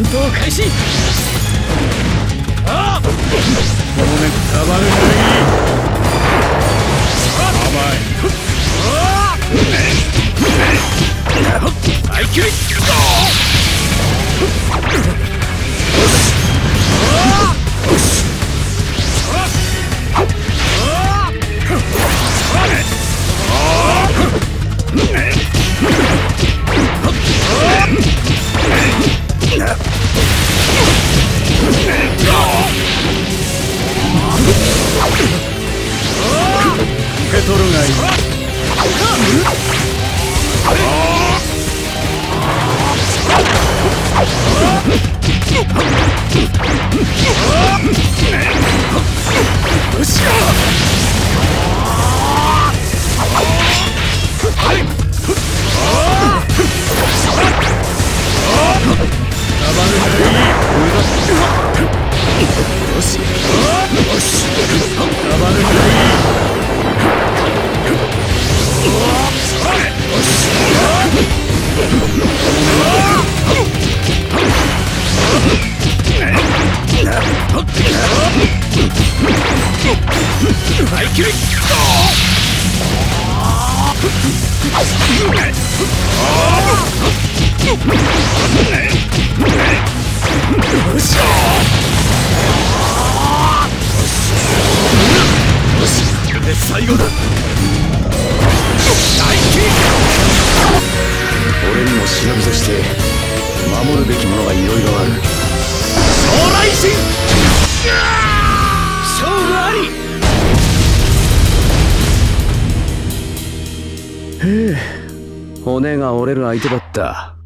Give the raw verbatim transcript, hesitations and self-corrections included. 戦闘開始。ああ、この目たまるない。甘い。耐久力。最後だ。俺にも忍びとして守るべきものがいろいろある。将来心勝負あり。へえ、骨が折れる相手だった。